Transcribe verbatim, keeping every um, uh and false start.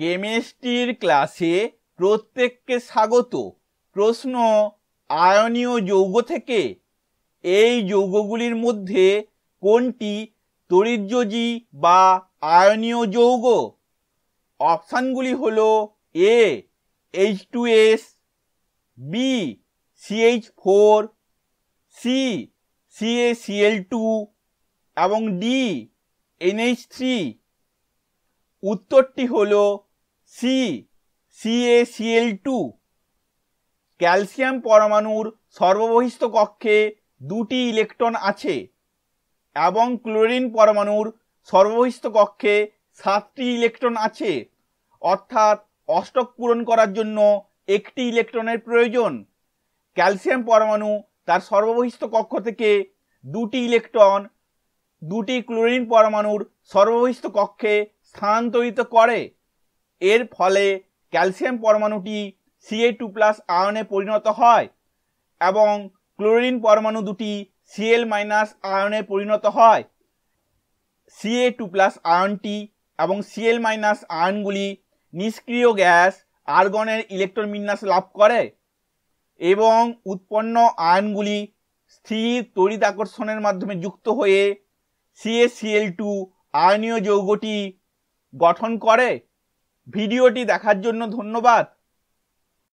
কেমিস্ট্রির ক্লাসে প্রত্যেককে স্বাগত। প্রশ্ন আয়নীয় যৌগ থেকে। এই যৌগগুলির মধ্যে কোনটি তড়িৎযোজী বা আয়নীয় যৌগ? অপশানগুলি হলো A H two S, B C H four, C C A C L two এবং ডি এন এইচ থ্রি। উত্তরটি হলো C C A C L two. Calcium পরমাণুর সর্ববহিস্থ কক্ষে দুটি ইলেকট্রন আছে এবং ক্লোরিন পরমাণুর সর্ববহিস্থ কক্ষে সাতটি ইলেকট্রন আছে, অর্থাৎ অষ্টক পূরণ করার জন্য একটি ইলেকট্রনের প্রয়োজন। ক্যালসিয়াম পরমাণু তার সর্ববহিস্থ কক্ষ থেকে দুটি ইলেকট্রন দুটি ক্লোরিন পরমাণুর সর্ববহিস্থ কক্ষে স্থানান্তরিত করে। এর ফলে ক্যালসিয়াম পরমাণুটি সি এ টু প্লাস আয়নে পরিণত হয় এবং ক্লোরিন পরমাণু দুটি Cl- আয়নে পরিণত হয়। সি এ টু প্লাস আয়নটি এবং Cl- আয়নগুলি নিষ্ক্রিয় গ্যাস আর্গনের ইলেকট্রন বিন্যাস লাভ করে এবং উৎপন্ন আয়নগুলি স্থির তড়িৎ আকর্ষণের মাধ্যমে যুক্ত হয়ে C A C L two আয়নীয় যৌগটি গঠন করে। ভিডিওটি দেখার জন্য ধন্যবাদ।